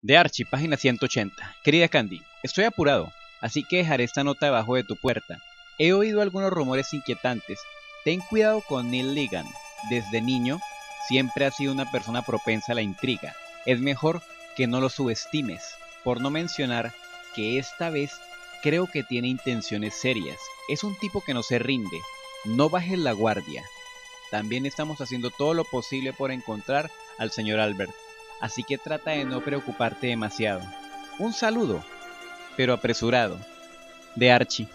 De Archie, página 180. Querida Candy, estoy apurado, así que dejaré esta nota debajo de tu puerta. He oído algunos rumores inquietantes. Ten cuidado con Neil Ligan. Desde niño, siempre ha sido una persona propensa a la intriga. Es mejor que no lo subestimes, por no mencionar que esta vez creo que tiene intenciones serias. Es un tipo que no se rinde. No bajes la guardia. También estamos haciendo todo lo posible por encontrar al señor Albert. Así que trata de no preocuparte demasiado. Un saludo, pero apresurado, de Archie.